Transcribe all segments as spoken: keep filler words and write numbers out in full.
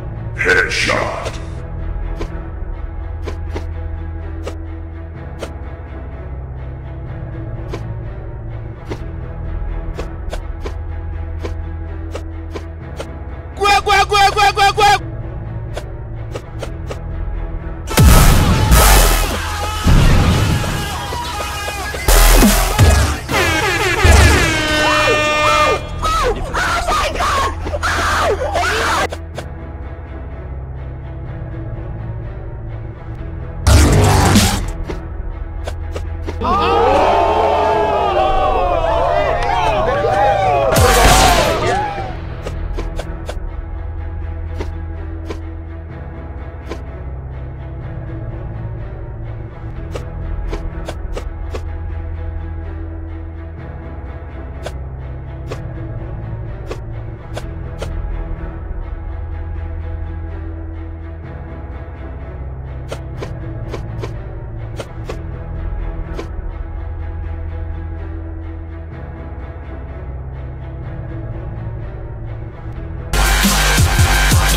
Headshot. Quack, quack, quack, quack, quack, quack.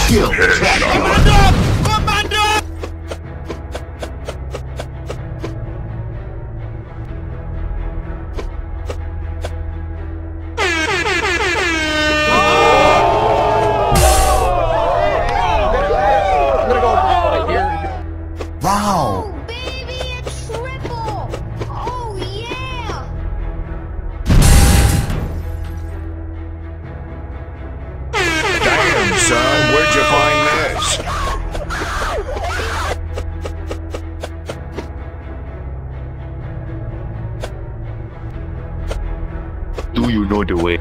Kill. Headshot. Commando! Commando! I'm gonna go out of here. Wow. Do you know the way?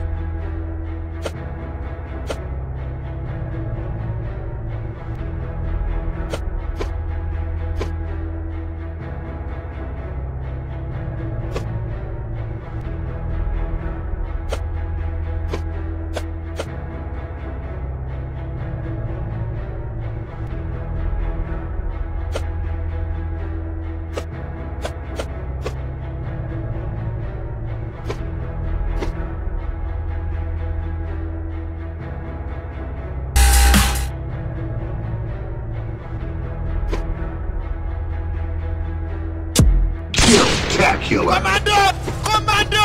Spectacular. Commando! Commando!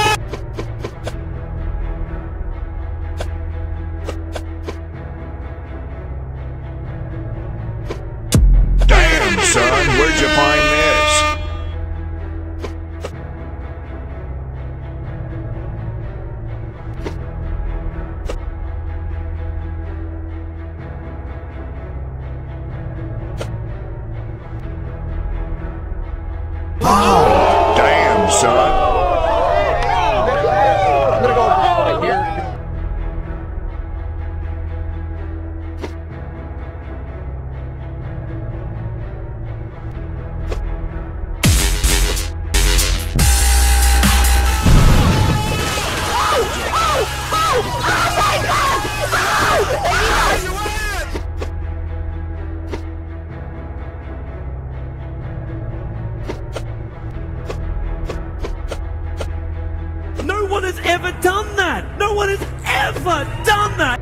Damn, son, where'd you find this? Wow! Son. I'm gonna go out of here. No one has ever done that! No one has ever done that!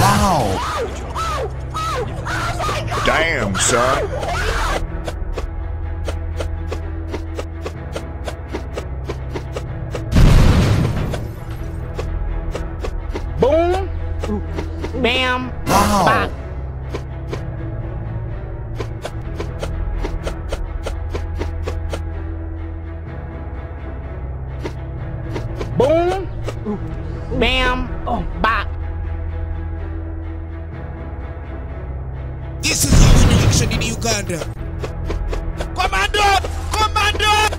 Wow! Damn, son. Boom, bam, wow. Bop. Boom, bam, oh, bop. This is how an election in Uganda. Commando, commando.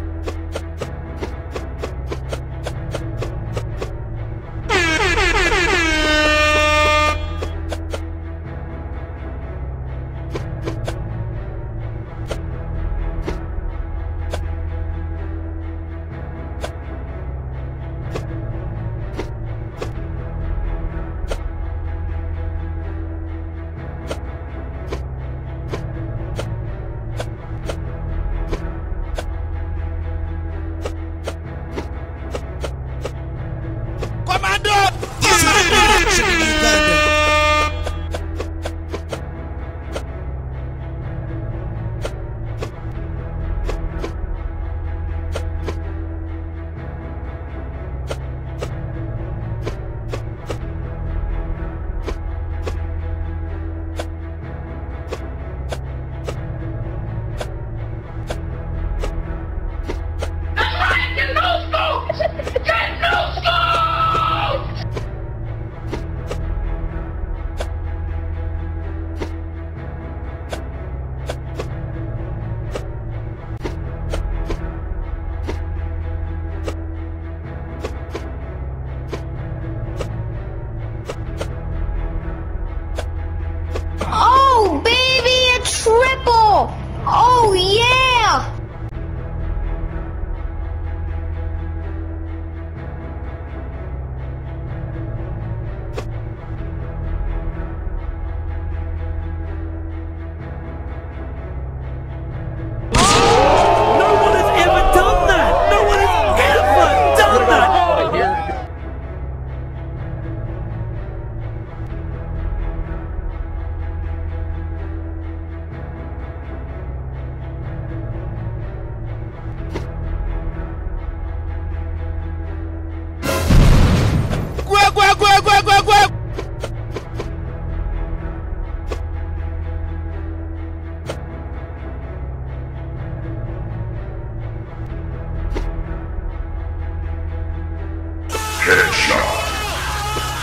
Oh, yeah!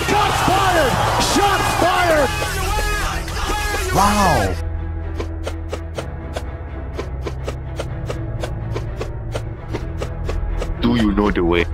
Shots fired! Shots fired! Wow! Do you know the way?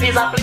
Feel up